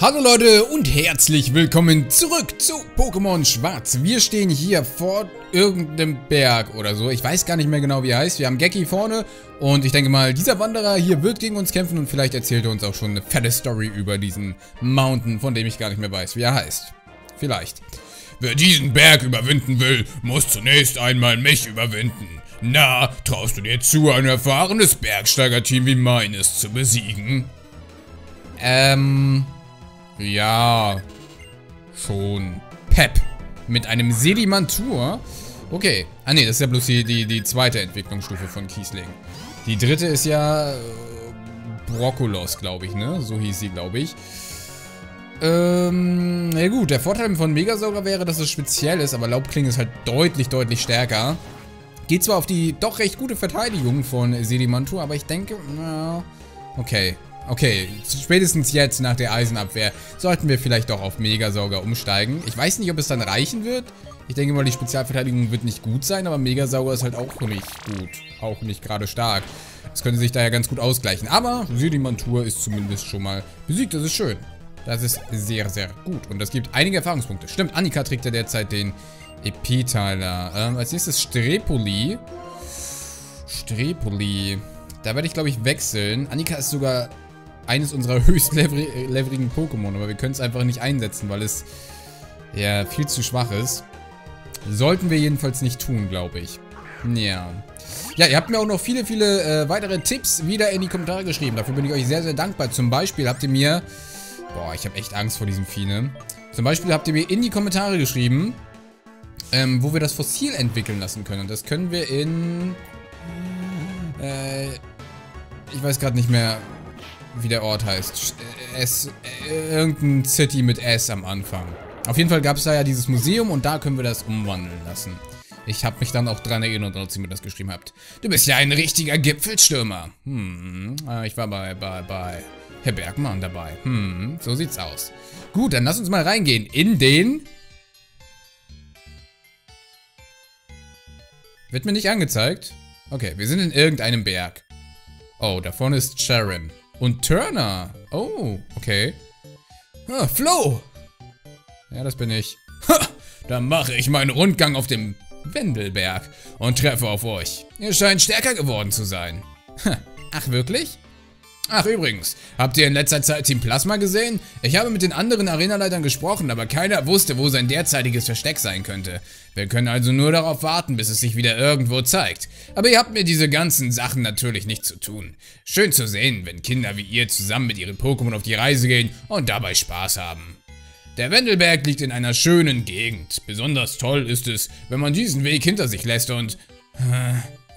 Hallo Leute und herzlich willkommen zurück zu Pokémon Schwarz. Wir stehen hier vor irgendeinem Berg oder so. Ich weiß gar nicht mehr genau, wie er heißt. Wir haben Geki vorne und ich denke mal, dieser Wanderer hier wird gegen uns kämpfen und vielleicht erzählt er uns auch schon eine fette Story über diesen Mountain, von dem ich gar nicht mehr weiß, wie er heißt. Vielleicht. Wer diesen Berg überwinden will, muss zunächst einmal mich überwinden. Na, traust du dir zu, ein erfahrenes Bergsteigerteam wie meines zu besiegen? Ja, schon. Pep. Mit einem Sedimantur. Okay. Ah ne, das ist ja bloß die zweite Entwicklungsstufe von Kiesling. Die dritte ist ja Brokkolos, glaube ich, ne? So hieß sie, glaube ich. Ja gut, der Vorteil von Megasauger wäre, dass es speziell ist, aber Laubklinge ist halt deutlich stärker. Geht zwar auf die doch recht gute Verteidigung von Sedimantur, aber ich denke, na, okay. Okay, spätestens jetzt nach der Eisenabwehr sollten wir vielleicht doch auf Megasauger umsteigen. Ich weiß nicht, ob es dann reichen wird. Ich denke mal, die Spezialverteidigung wird nicht gut sein, aber Megasauger ist halt auch nicht gut. Auch nicht gerade stark. Das könnte sich daher ganz gut ausgleichen. Aber Sedimantur ist zumindest schon mal besiegt. Das ist schön. Das ist sehr, sehr gut. Und das gibt einige Erfahrungspunkte. Stimmt, Annika trägt ja derzeit den Epitaler. Als nächstes Strepoli. Da werde ich, glaube ich, wechseln. Annika ist sogar eines unserer höchstleveligen Pokémon, aber wir können es einfach nicht einsetzen, weil es ja viel zu schwach ist. Sollten wir jedenfalls nicht tun, glaube ich. Ja. Ja, ihr habt mir auch noch viele weitere Tipps wieder in die Kommentare geschrieben. Dafür bin ich euch sehr, sehr dankbar. Zum Beispiel habt ihr mir... Boah, ich habe echt Angst vor diesem Vieh, ne? Zum Beispiel habt ihr mir in die Kommentare geschrieben, wo wir das Fossil entwickeln lassen können. Und das können wir in... ich weiß gerade nicht mehr, wie der Ort heißt. Irgendein City mit S am Anfang. Auf jeden Fall gab es da ja dieses Museum und da können wir das umwandeln lassen. Ich habe mich dann auch dran erinnert, als ihr mir das geschrieben habt. Du bist ja ein richtiger Gipfelstürmer. Ich war bei Herr Bergmann dabei. So sieht's aus. Gut, dann lass uns mal reingehen in den... Wird mir nicht angezeigt? Okay, wir sind in irgendeinem Berg. Oh, da vorne ist Sharon. Und Turner. Oh, okay. Ah, Flo. Ja, das bin ich. Ha, dann mache ich meinen Rundgang auf dem Wendelberg und treffe auf euch. Ihr scheint stärker geworden zu sein. Ha, ach, wirklich? Ach, übrigens. Habt ihr in letzter Zeit Team Plasma gesehen? Ich habe mit den anderen Arenaleitern gesprochen, aber keiner wusste, wo sein derzeitiges Versteck sein könnte. Wir können also nur darauf warten, bis es sich wieder irgendwo zeigt. Aber ihr habt mir diese ganzen Sachen natürlich nicht zu tun. Schön zu sehen, wenn Kinder wie ihr zusammen mit ihren Pokémon auf die Reise gehen und dabei Spaß haben. Der Wendelberg liegt in einer schönen Gegend. Besonders toll ist es, wenn man diesen Weg hinter sich lässt und...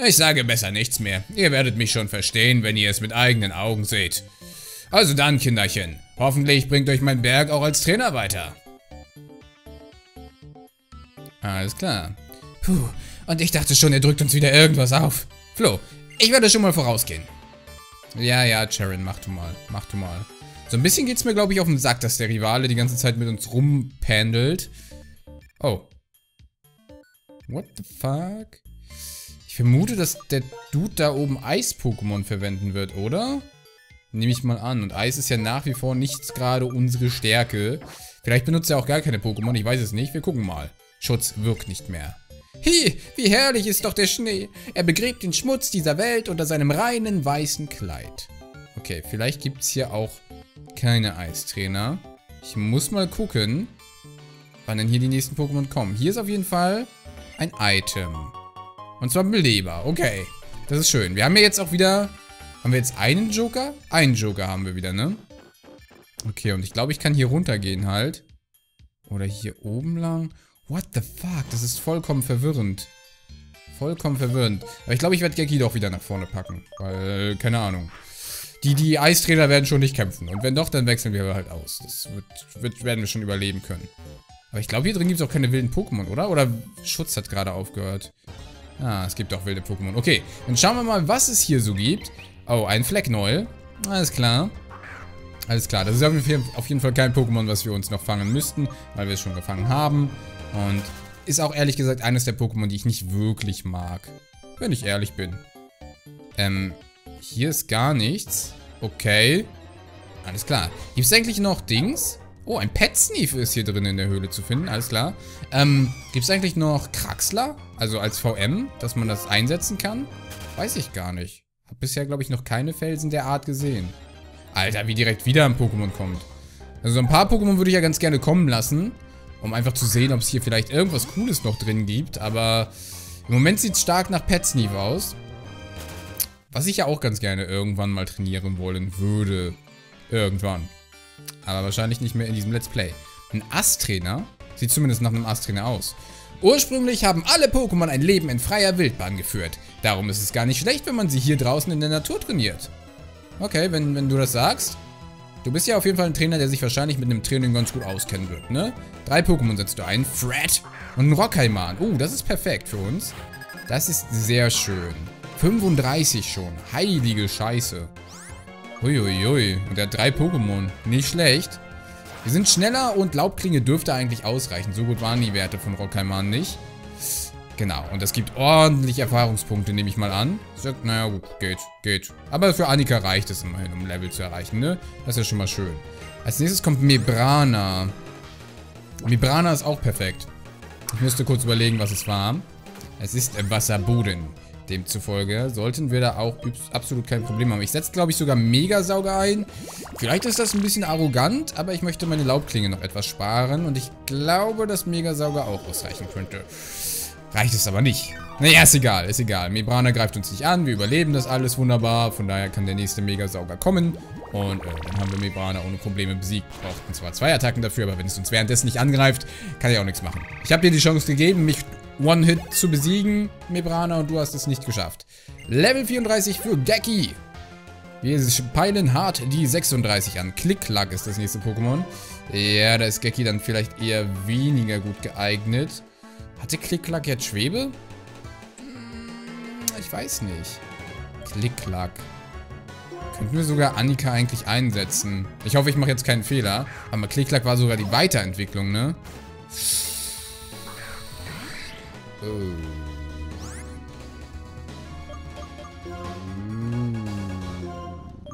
Ich sage besser nichts mehr. Ihr werdet mich schon verstehen, wenn ihr es mit eigenen Augen seht. Also dann, Kinderchen. Hoffentlich bringt euch mein Berg auch als Trainer weiter. Alles klar. Puh, und ich dachte schon, er drückt uns wieder irgendwas auf. Flo, ich werde schon mal vorausgehen. Ja, ja, Sharon, mach du mal. So ein bisschen geht's mir, glaube ich, auf den Sack, dass der Rivale die ganze Zeit mit uns rumpendelt. Oh. What the fuck? Ich vermute, dass der Dude da oben Eis-Pokémon verwenden wird, oder? Nehme ich mal an. Und Eis ist ja nach wie vor nicht gerade unsere Stärke. Vielleicht benutzt er auch gar keine Pokémon, ich weiß es nicht. Wir gucken mal. Schutz wirkt nicht mehr. Hi, wie herrlich ist doch der Schnee. Er begräbt den Schmutz dieser Welt unter seinem reinen weißen Kleid. Okay, vielleicht gibt es hier auch keine Eistrainer. Ich muss mal gucken, wann denn hier die nächsten Pokémon kommen. Hier ist auf jeden Fall ein Item. Und zwar Beleber. Okay. Das ist schön. Wir haben ja jetzt auch wieder... Haben wir jetzt einen Joker? Einen Joker haben wir wieder, ne? Okay, und ich glaube, ich kann hier runtergehen halt. Oder hier oben lang. What the fuck? Das ist vollkommen verwirrend. Aber ich glaube, ich werde Geki doch wieder nach vorne packen. Weil, keine Ahnung. Die Eistrainer werden schon nicht kämpfen. Und wenn doch, dann wechseln wir halt aus. Das werden wir schon überleben können. Aber ich glaube, hier drin gibt es auch keine wilden Pokémon, oder? Oder Schutz hat gerade aufgehört. Ah, es gibt auch wilde Pokémon. Okay, dann schauen wir mal, was es hier so gibt. Oh, ein Flecknäuel. Alles klar. Alles klar, das ist auf jeden Fall kein Pokémon, was wir uns noch fangen müssten, weil wir es schon gefangen haben. Und ist auch ehrlich gesagt eines der Pokémon, die ich nicht wirklich mag. Wenn ich ehrlich bin. Hier ist gar nichts. Okay. Alles klar. Gibt es eigentlich noch Dings? Oh, ein Petsneef ist hier drin in der Höhle zu finden. Alles klar. Gibt es eigentlich noch Kraxler? Also als VM, dass man das einsetzen kann? Weiß ich gar nicht. Hab bisher, glaube ich, noch keine Felsen der Art gesehen. Alter, wie direkt wieder ein Pokémon kommt. Also so ein paar Pokémon würde ich ja ganz gerne kommen lassen, um einfach zu sehen, ob es hier vielleicht irgendwas Cooles noch drin gibt. Aber im Moment sieht es stark nach Petsneef aus. Was ich ja auch ganz gerne irgendwann mal trainieren wollen würde. Irgendwann. Aber wahrscheinlich nicht mehr in diesem Let's Play. Ein Ast-Trainer? Sieht zumindest nach einem Ast-Trainer aus. Ursprünglich haben alle Pokémon ein Leben in freier Wildbahn geführt. Darum ist es gar nicht schlecht, wenn man sie hier draußen in der Natur trainiert. Okay, wenn du das sagst. Du bist ja auf jeden Fall ein Trainer, der sich wahrscheinlich mit einem Training ganz gut auskennen wird, ne? 3 Pokémon setzt du ein. Fred und ein Rockheiman. Oh, das ist perfekt für uns. Das ist sehr schön. 35 schon. Heilige Scheiße. Uiuiui. Und er hat 3 Pokémon. Nicht schlecht. Wir sind schneller und Laubklinge dürfte eigentlich ausreichen. So gut waren die Werte von Rockheiman nicht. Genau. Und das gibt ordentlich Erfahrungspunkte, nehme ich mal an. Sagt, naja, gut. Geht. Geht. Aber für Annika reicht es immerhin, um Level zu erreichen, ne? Das ist ja schon mal schön. Als nächstes kommt Mebrana. Mebrana ist auch perfekt. Ich müsste kurz überlegen, was es war. Es ist Wasserboden. Demzufolge sollten wir da auch absolut kein Problem haben. Ich setze, glaube ich, sogar Megasauger ein. Vielleicht ist das ein bisschen arrogant, aber ich möchte meine Laubklinge noch etwas sparen. Und ich glaube, dass Megasauger auch ausreichen könnte. Reicht es aber nicht. Naja, ist egal, ist egal. Mebrana greift uns nicht an. Wir überleben das alles wunderbar. Von daher kann der nächste Megasauger kommen. Und dann haben wir Mebrana ohne Probleme besiegt. Brauchten zwar 2 Attacken dafür, aber wenn es uns währenddessen nicht angreift, kann ich auch nichts machen. Ich habe dir die Chance gegeben, mich One-Hit zu besiegen, Mebrana, und du hast es nicht geschafft. Level 34 für Geki. Wir peilen hart die 36 an. Klick-Klack ist das nächste Pokémon. Ja, da ist Geki dann vielleicht eher weniger gut geeignet. Hatte Klick-Klack jetzt Schwebe? Ich weiß nicht. Klick-Klack. Könnten wir sogar Annika eigentlich einsetzen. Ich hoffe, ich mache jetzt keinen Fehler. Aber Klick-Klack war sogar die Weiterentwicklung, ne? Oh.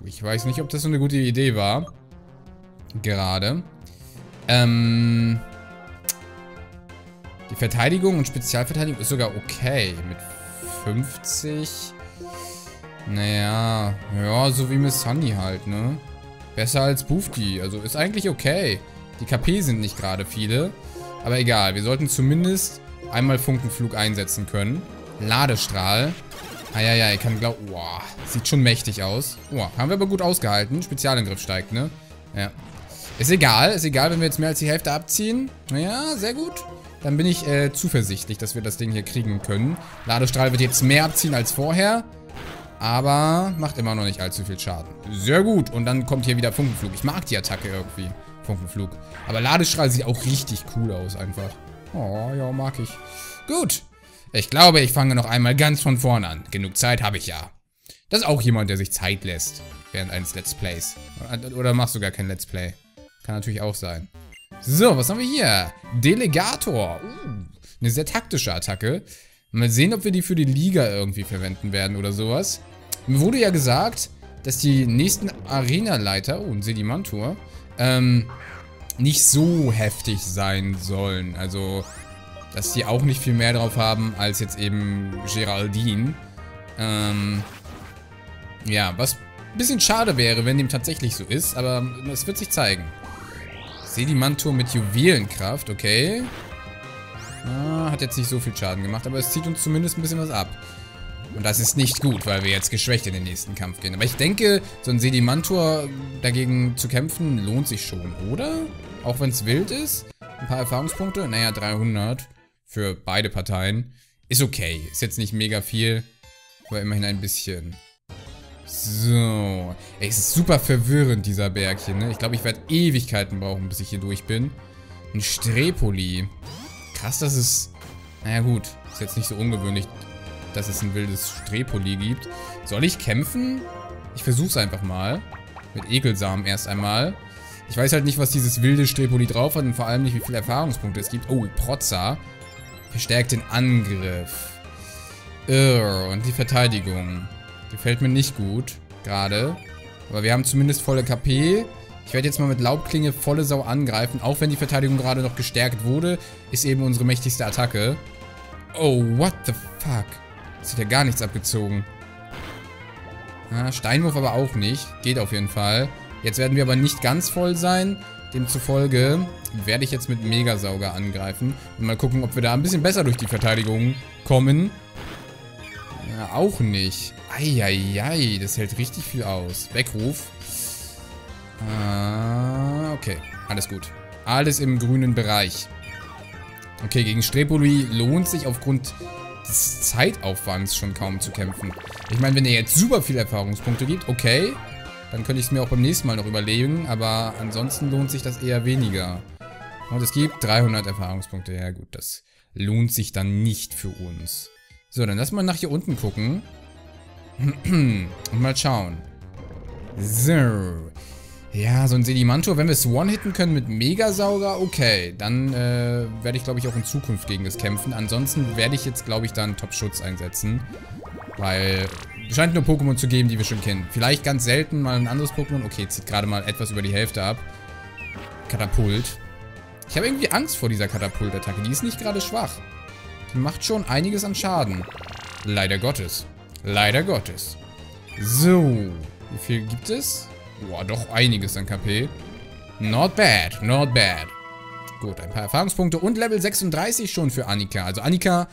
Ich weiß nicht, ob das so eine gute Idee war. Gerade. Die Verteidigung und Spezialverteidigung ist sogar okay. Mit 50. Naja. Ja, so wie Miss Sunny halt, ne? Besser als Bufdi. Also ist eigentlich okay. Die KP sind nicht gerade viele. Aber egal. Wir sollten zumindest einmal Funkenflug einsetzen können. Ladestrahl. Ah ja, ja, ich kann glauben. Wow, sieht schon mächtig aus. Wow, haben wir aber gut ausgehalten. Spezialangriff steigt, ne? Ja. Ist egal, wenn wir jetzt mehr als die Hälfte abziehen. Naja, sehr gut. Dann bin ich zuversichtlich, dass wir das Ding hier kriegen können. Ladestrahl wird jetzt mehr abziehen als vorher. Aber macht immer noch nicht allzu viel Schaden. Sehr gut. Und dann kommt hier wieder Funkenflug. Ich mag die Attacke irgendwie. Funkenflug. Aber Ladestrahl sieht auch richtig cool aus einfach. Oh, ja, mag ich. Gut. Ich glaube, ich fange noch einmal ganz von vorne an. Genug Zeit habe ich ja. Das ist auch jemand, der sich Zeit lässt. Während eines Let's Plays. Oder machst du gar kein Let's Play. Kann natürlich auch sein. So, was haben wir hier? Delegator. Eine sehr taktische Attacke. Mal sehen, ob wir die für die Liga irgendwie verwenden werden oder sowas. Mir wurde ja gesagt, dass die nächsten Arenaleiter... Oh, ein Sedimantur. Nicht so heftig sein sollen. Also, dass die auch nicht viel mehr drauf haben, als jetzt eben Géraldine. Ja, was ein bisschen schade wäre, wenn dem tatsächlich so ist, aber es wird sich zeigen. Sedimantur mit Juwelenkraft, okay. Ah, hat jetzt nicht so viel Schaden gemacht, aber es zieht uns zumindest ein bisschen was ab. Und das ist nicht gut, weil wir jetzt geschwächt in den nächsten Kampf gehen. Aber ich denke, so ein Sedimantur dagegen zu kämpfen, lohnt sich schon, oder? Auch wenn es wild ist. Ein paar Erfahrungspunkte. Naja, 300 für beide Parteien. Ist okay. Ist jetzt nicht mega viel, aber immerhin ein bisschen. So. Ey, es ist super verwirrend, dieser Berg hier, ne? Ich glaube, ich werde Ewigkeiten brauchen, bis ich hier durch bin. Ein Strepoli. Krass, dass es... Naja, gut. Ist jetzt nicht so ungewöhnlich, dass es ein wildes Strepoli gibt. Soll ich kämpfen? Ich versuch's einfach mal. Mit Ekelsamen erst einmal. Ich weiß halt nicht, was dieses wilde Strepoli drauf hat und vor allem nicht, wie viele Erfahrungspunkte es gibt. Oh, Protza. Verstärkt den Angriff. Und die Verteidigung. Gefällt mir nicht gut. Gerade. Aber wir haben zumindest volle KP. Ich werde jetzt mal mit Laubklinge volle Sau angreifen. Auch wenn die Verteidigung gerade noch gestärkt wurde, ist eben unsere mächtigste Attacke. Oh, what the fuck? Das hat ja gar nichts abgezogen. Ah, Steinwurf aber auch nicht. Geht auf jeden Fall. Jetzt werden wir aber nicht ganz voll sein. Demzufolge werde ich jetzt mit Megasauger angreifen. Und mal gucken, ob wir da ein bisschen besser durch die Verteidigung kommen. Ja, auch nicht. Eieiei, das hält richtig viel aus. Weckruf. Ah, okay. Alles gut. Alles im grünen Bereich. Okay, gegen Strepoli lohnt sich aufgrund des Zeitaufwands schon kaum zu kämpfen. Ich meine, wenn er jetzt super viele Erfahrungspunkte gibt, okay, dann könnte ich es mir auch beim nächsten Mal noch überlegen, aber ansonsten lohnt sich das eher weniger. Und es gibt 300 Erfahrungspunkte. Ja gut, das lohnt sich dann nicht für uns. So, dann lass mal nach hier unten gucken. Und mal schauen. So. Ja, so ein Sedimantor. Wenn wir es one-hitten können mit Megasauger, okay. Dann werde ich, glaube ich, auch in Zukunft gegen das kämpfen. Ansonsten werde ich jetzt, glaube ich, da einen Top-Schutz einsetzen. Weil es scheint nur Pokémon zu geben, die wir schon kennen. Vielleicht ganz selten mal ein anderes Pokémon. Okay, zieht gerade mal etwas über die Hälfte ab. Katapult. Ich habe irgendwie Angst vor dieser Katapult-Attacke. Die ist nicht gerade schwach. Die macht schon einiges an Schaden. Leider Gottes. Leider Gottes. So. Wie viel gibt es? Boah, doch einiges an KP. Not bad, not bad. Gut, ein paar Erfahrungspunkte und Level 36 schon für Annika. Also Annika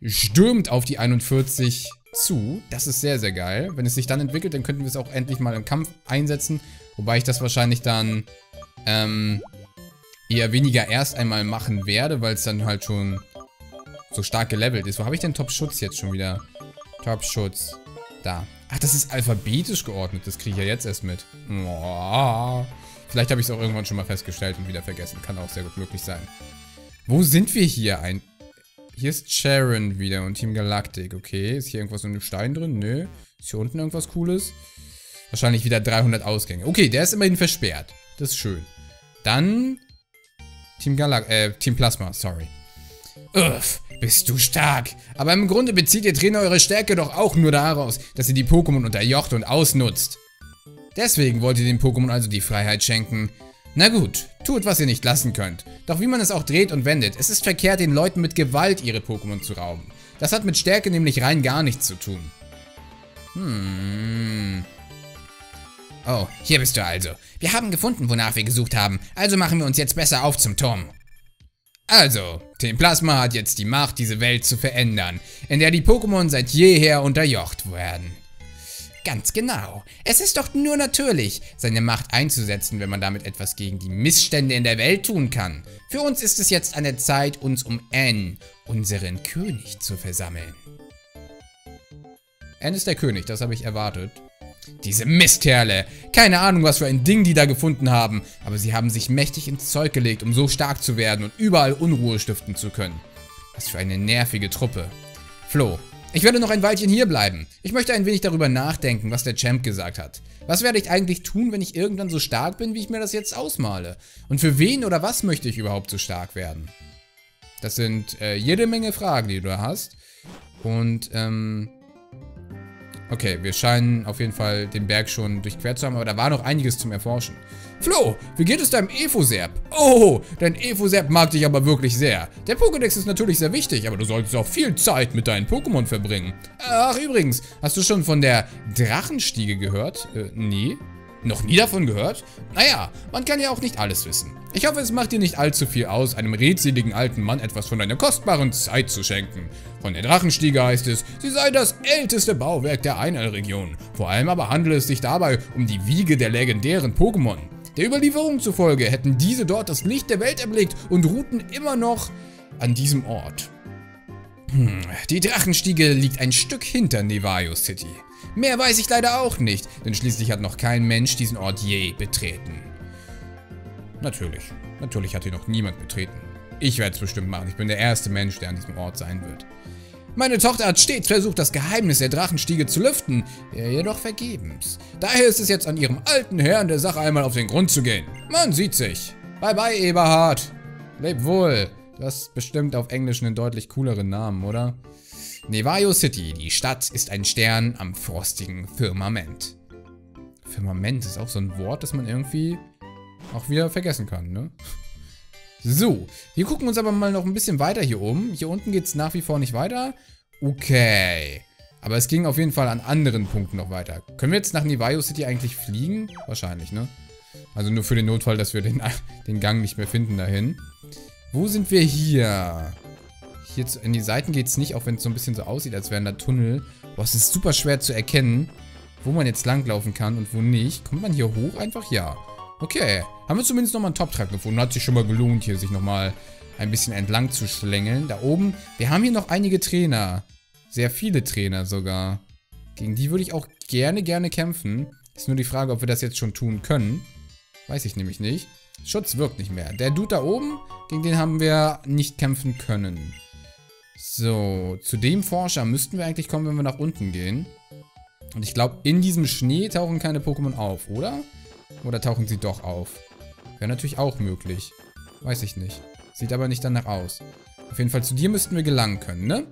stürmt auf die 41 zu. Das ist sehr, sehr geil. Wenn es sich dann entwickelt, dann könnten wir es auch endlich mal im Kampf einsetzen. Wobei ich das wahrscheinlich dann eher weniger erst einmal machen werde, weil es dann halt schon so stark gelevelt ist. Wo habe ich denn Top-Schutz jetzt schon wieder? Top-Schutz. Da. Ach, das ist alphabetisch geordnet. Das kriege ich ja jetzt erst mit. Oh, vielleicht habe ich es auch irgendwann schon mal festgestellt und wieder vergessen. Kann auch sehr gut möglich sein. Wo sind wir hier? Hier ist Sharon wieder und Team Galactic. Okay, ist hier irgendwas in einem Stein drin? Nö. Ist hier unten irgendwas Cooles? Wahrscheinlich wieder 300 Ausgänge. Okay, der ist immerhin versperrt. Das ist schön. Dann Team Plasma, sorry. Uff, bist du stark. Aber im Grunde bezieht ihr Trainer eure Stärke doch auch nur daraus, dass ihr die Pokémon unterjocht und ausnutzt. Deswegen wollt ihr den Pokémon also die Freiheit schenken. Na gut, tut, was ihr nicht lassen könnt. Doch wie man es auch dreht und wendet, es ist verkehrt, den Leuten mit Gewalt ihre Pokémon zu rauben. Das hat mit Stärke nämlich rein gar nichts zu tun. Oh, hier bist du also. Wir haben gefunden, wonach wir gesucht haben. Also machen wir uns jetzt besser auf zum Turm. Also, Team Plasma hat jetzt die Macht, diese Welt zu verändern, in der die Pokémon seit jeher unterjocht werden. Ganz genau. Es ist doch nur natürlich, seine Macht einzusetzen, wenn man damit etwas gegen die Missstände in der Welt tun kann. Für uns ist es jetzt an der Zeit, uns um N, unseren König, zu versammeln. N ist der König, das habe ich erwartet. Diese Mistkerle! Keine Ahnung, was für ein Ding die da gefunden haben, aber sie haben sich mächtig ins Zeug gelegt, um so stark zu werden und überall Unruhe stiften zu können. Was für eine nervige Truppe. Flo, ich werde noch ein Weilchen hier bleiben. Ich möchte ein wenig darüber nachdenken, was der Champ gesagt hat. Was werde ich eigentlich tun, wenn ich irgendwann so stark bin, wie ich mir das jetzt ausmale? Und für wen oder was möchte ich überhaupt so stark werden? Das sind jede Menge Fragen, die du da hast. Und, okay, wir scheinen auf jeden Fall den Berg schon durchquert zu haben, aber da war noch einiges zum Erforschen. Flo, wie geht es deinem Evoserb? Oh, dein Evoserb mag dich aber wirklich sehr. Der Pokédex ist natürlich sehr wichtig, aber du solltest auch viel Zeit mit deinen Pokémon verbringen. Ach, übrigens, hast du schon von der Drachenstiege gehört? Nee. Noch nie davon gehört? Naja, man kann ja auch nicht alles wissen. Ich hoffe, es macht dir nicht allzu viel aus, einem redseligen alten Mann etwas von deiner kostbaren Zeit zu schenken. Von der Drachenstiege heißt es, sie sei das älteste Bauwerk der Einallregion. Vor allem aber handele es sich dabei um die Wiege der legendären Pokémon. Der Überlieferung zufolge hätten diese dort das Licht der Welt erblickt und ruhten immer noch an diesem Ort. Die Drachenstiege liegt ein Stück hinter Nevaio City. Mehr weiß ich leider auch nicht, denn schließlich hat noch kein Mensch diesen Ort je betreten. Natürlich. Natürlich hat hier noch niemand betreten. Ich werde es bestimmt machen. Ich bin der erste Mensch, der an diesem Ort sein wird. Meine Tochter hat stets versucht, das Geheimnis der Drachenstiege zu lüften, jedoch vergebens. Daher ist es jetzt an ihrem alten Herrn der Sache einmal auf den Grund zu gehen. Man sieht sich. Bye bye, Eberhard. Leb wohl. Du hast bestimmt auf Englisch einen deutlich cooleren Namen, oder? Nevaio City, die Stadt, ist ein Stern am frostigen Firmament. Firmament ist auch so ein Wort, das man irgendwie auch wieder vergessen kann, ne? So, wir gucken uns aber mal noch ein bisschen weiter hier oben. Hier unten geht es nach wie vor nicht weiter. Okay. Aber es ging auf jeden Fall an anderen Punkten noch weiter. Können wir jetzt nach Nevaio City eigentlich fliegen? Wahrscheinlich, ne? Also nur für den Notfall, dass wir den Gang nicht mehr finden dahin. Wo sind wir hier? Hier in die Seiten geht es nicht, auch wenn es so ein bisschen so aussieht, als wären da Tunnel. Boah, es ist super schwer zu erkennen, wo man jetzt langlaufen kann und wo nicht. Kommt man hier hoch einfach? Ja. Okay, haben wir zumindest nochmal einen Top-Track gefunden. Hat sich schon mal gelohnt, hier sich nochmal ein bisschen entlang zu schlängeln. Da oben, wir haben hier noch einige Trainer. Sehr viele Trainer sogar. Gegen die würde ich auch gerne kämpfen. Ist nur die Frage, ob wir das jetzt schon tun können. Weiß ich nämlich nicht. Schutz wirkt nicht mehr. Der Dude da oben, gegen den haben wir nicht kämpfen können. So, zu dem Forscher müssten wir eigentlich kommen, wenn wir nach unten gehen. Und ich glaube, in diesem Schnee tauchen keine Pokémon auf, oder? Oder tauchen sie doch auf? Wäre natürlich auch möglich. Weiß ich nicht. Sieht aber nicht danach aus. Auf jeden Fall, zu dir müssten wir gelangen können, ne?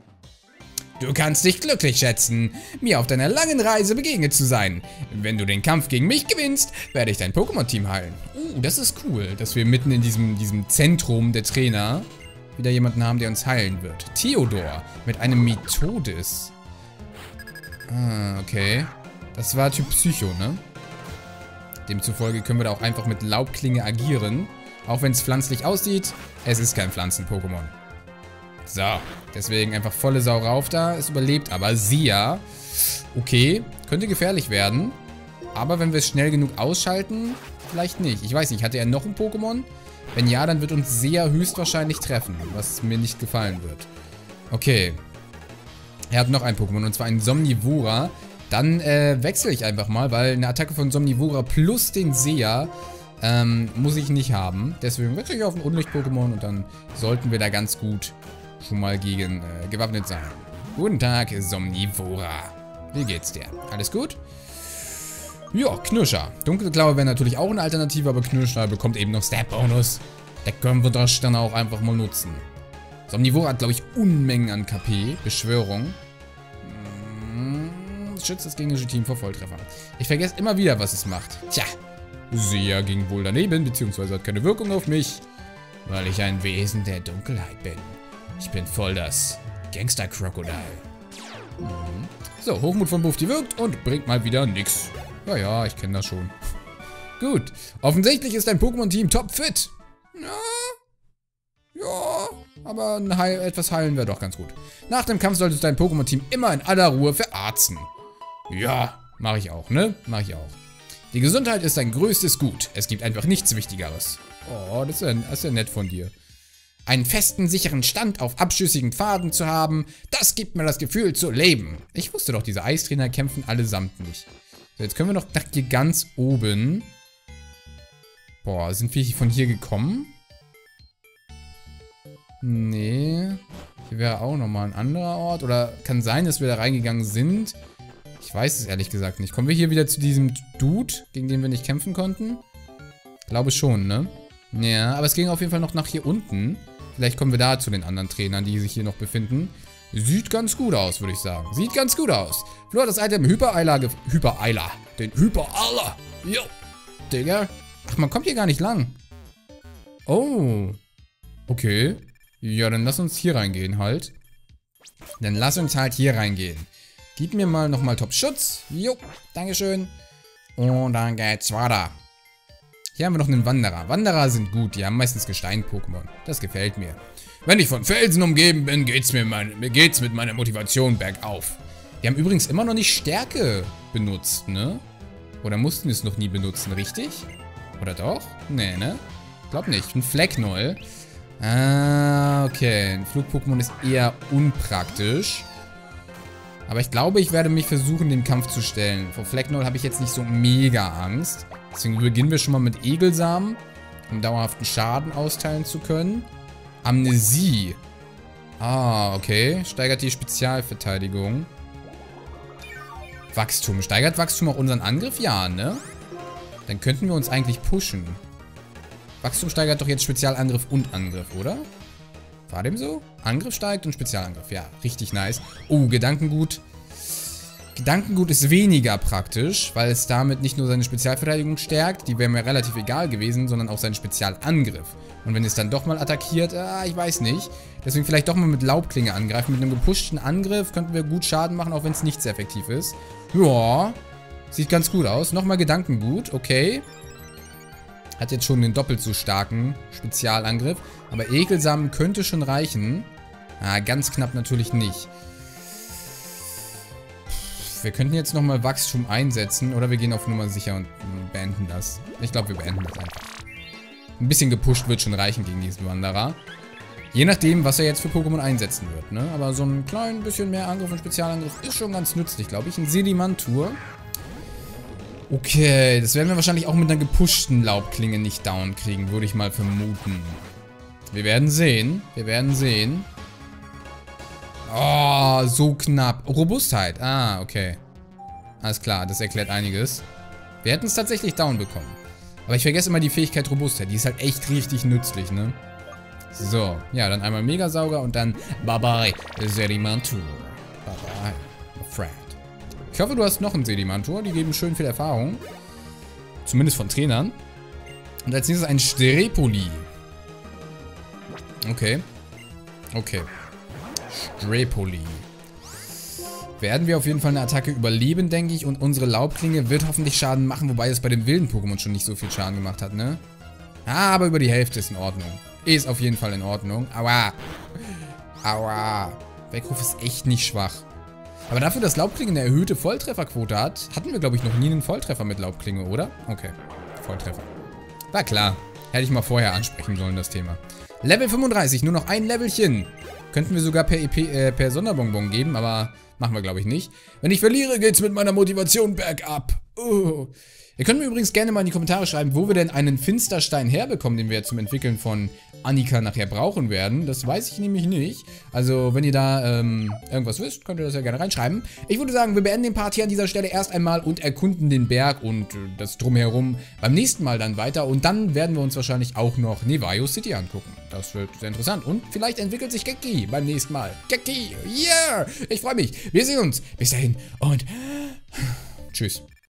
Du kannst dich glücklich schätzen, mir auf deiner langen Reise begegnet zu sein. Wenn du den Kampf gegen mich gewinnst, werde ich dein Pokémon-Team heilen. Das ist cool, dass wir mitten in diesem Zentrum der Trainer wieder jemanden haben, der uns heilen wird. Theodor mit einem Methodis. Ah, okay. Das war Typ Psycho, ne? Demzufolge können wir da auch einfach mit Laubklinge agieren. Auch wenn es pflanzlich aussieht, es ist kein Pflanzen-Pokémon. So, deswegen einfach volle Sau rauf da. Es überlebt aber. Sia. Okay, könnte gefährlich werden. Aber wenn wir es schnell genug ausschalten, vielleicht nicht. Ich weiß nicht, hatte er noch ein Pokémon? Wenn ja, dann wird uns Sia höchstwahrscheinlich treffen, was mir nicht gefallen wird. Okay. Er hat noch ein Pokémon, und zwar einen Somnivora. Dann wechsle ich einfach mal, weil eine Attacke von Somnivora plus den Seher muss ich nicht haben. Deswegen wechsle ich auf ein Unlicht-Pokémon und dann sollten wir da ganz gut schon mal gegen gewappnet sein. Guten Tag, Somnivora. Wie geht's dir? Alles gut? Ja, Knirscher. Dunkelklaue wäre natürlich auch eine Alternative, aber Knirscher bekommt eben noch Stab-Bonus. Da können wir das dann auch einfach mal nutzen. Somnivora hat, glaube ich, Unmengen an KP. Beschwörung. Schützt das gegnerische Team vor Volltreffer. Ich vergesse immer wieder, was es macht. Tja, Sia ging wohl daneben, beziehungsweise hat keine Wirkung auf mich, weil ich ein Wesen der Dunkelheit bin. Ich bin voll das Gangster-Krokodil. So, Hochmut von Bufti wirkt und bringt mal wieder nix. Ja, ich kenne das schon. Gut, offensichtlich ist dein Pokémon-Team topfit. Ja, aber etwas heilen wäre doch ganz gut. Nach dem Kampf solltest du dein Pokémon-Team immer in aller Ruhe verarzten. Ja, mache ich auch, ne? Mache ich auch. Die Gesundheit ist dein größtes Gut. Es gibt einfach nichts Wichtigeres. Oh, das ist ja nett von dir. Einen festen, sicheren Stand auf abschüssigen Pfaden zu haben, das gibt mir das Gefühl zu leben. Ich wusste doch, diese Eistrainer kämpfen allesamt nicht. So, jetzt können wir noch nach hier ganz oben. Boah, sind wir von hier gekommen? Nee. Hier wäre auch nochmal ein anderer Ort. Oder kann sein, dass wir da reingegangen sind. Ich weiß es ehrlich gesagt nicht. Kommen wir hier wieder zu diesem Dude, gegen den wir nicht kämpfen konnten? Glaube schon, ne? Ja, aber es ging auf jeden Fall noch nach hier unten. Vielleicht kommen wir da zu den anderen Trainern, die sich hier noch befinden. Sieht ganz gut aus, würde ich sagen. Sieht ganz gut aus. Flo hat das Item Hyper-Eiler Den Hyper-Eiler. Jo. Digga. Ach, man kommt hier gar nicht lang. Oh. Okay. Ja, dann lass uns hier reingehen halt. Dann lass uns halt hier reingehen. Gib mir mal nochmal Top-Schutz. Jo, dankeschön. Und dann geht's weiter. Hier haben wir noch einen Wanderer. Wanderer sind gut, die haben meistens Gestein-Pokémon. Das gefällt mir. Wenn ich von Felsen umgeben bin, geht's mit meiner Motivation bergauf. Wir haben übrigens immer noch nicht Stärke benutzt, ne? Oder mussten es noch nie benutzen, richtig? Oder doch? Nee, ne? Glaub nicht. Ein Flecknoll. Ah, okay. Ein Flug-Pokémon ist eher unpraktisch. Aber ich glaube, ich werde mich versuchen, den Kampf zu stellen. Vor Flecknoll habe ich jetzt nicht so mega Angst. Deswegen beginnen wir schon mal mit Egelsamen, um dauerhaften Schaden austeilen zu können. Amnesie. Ah, okay. Steigert die Spezialverteidigung. Wachstum. Steigert Wachstum auch unseren Angriff? Ja, ne? Dann könnten wir uns eigentlich pushen. Wachstum steigert doch jetzt Spezialangriff und Angriff, oder? War dem so? Angriff steigt und Spezialangriff. Ja, richtig nice. Oh, Gedankengut. Gedankengut ist weniger praktisch, weil es damit nicht nur seine Spezialverteidigung stärkt, die wäre mir relativ egal gewesen, sondern auch seinen Spezialangriff. Und wenn es dann doch mal attackiert, ich weiß nicht. Deswegen vielleicht doch mal mit Laubklinge angreifen. Mit einem gepushten Angriff könnten wir gut Schaden machen, auch wenn es nicht sehr effektiv ist. Ja, sieht ganz gut aus. Nochmal Gedankengut, okay. Hat jetzt schon den doppelt so starken Spezialangriff. Aber Ekelsamen könnte schon reichen. Ganz knapp natürlich nicht. Wir könnten jetzt nochmal Wachstum einsetzen. Oder wir gehen auf Nummer sicher und beenden das. Ich glaube, wir beenden das einfach. Ein bisschen gepusht wird schon reichen gegen diesen Wanderer. Je nachdem, was er jetzt für Pokémon einsetzen wird. Ne? Aber so ein klein bisschen mehr Angriff und Spezialangriff ist schon ganz nützlich, glaube ich. Ein Sedimantur. Okay, das werden wir wahrscheinlich auch mit einer gepushten Laubklinge nicht down kriegen, würde ich mal vermuten. Wir werden sehen. Wir werden sehen. Oh, so knapp. Robustheit. Okay. Alles klar, das erklärt einiges. Wir hätten es tatsächlich down bekommen. Aber ich vergesse immer die Fähigkeit Robustheit. Die ist halt echt richtig nützlich, ne? So, ja, dann einmal Megasauger und dann bye-bye, Sedimantur. Bye-bye, my friend. Ich hoffe, du hast noch einen Sedimantur. Die geben schön viel Erfahrung. Zumindest von Trainern. Und als nächstes ein Strepoli. Okay. Okay. Strepoli. Werden wir auf jeden Fall eine Attacke überleben, denke ich. Und unsere Laubklinge wird hoffentlich Schaden machen. Wobei es bei dem wilden Pokémon schon nicht so viel Schaden gemacht hat, ne? Aber über die Hälfte ist in Ordnung. Ist auf jeden Fall in Ordnung. Aua. Aua. Weckruf ist echt nicht schwach. Aber dafür, dass Laubklinge eine erhöhte Volltrefferquote hat, hatten wir, glaube ich, noch nie einen Volltreffer mit Laubklinge, oder? Okay. Volltreffer. Na klar. Hätte ich mal vorher ansprechen sollen, das Thema. Level 35. Nur noch ein Levelchen. Könnten wir sogar per Sonderbonbon geben, aber machen wir, glaube ich, nicht. Wenn ich verliere, geht's mit meiner Motivation bergab. Ihr könnt mir übrigens gerne mal in die Kommentare schreiben, wo wir denn einen Finsterstein herbekommen, den wir zum Entwickeln von Annika nachher brauchen werden. Das weiß ich nämlich nicht. Also, wenn ihr da irgendwas wisst, könnt ihr das ja gerne reinschreiben. Ich würde sagen, wir beenden den Part hier an dieser Stelle erst einmal und erkunden den Berg und das Drumherum beim nächsten Mal dann weiter. Und dann werden wir uns wahrscheinlich auch noch Nevaio City angucken. Das wird sehr interessant. Und vielleicht entwickelt sich Geki beim nächsten Mal. Geki, yeah! Ich freue mich. Wir sehen uns. Bis dahin und tschüss.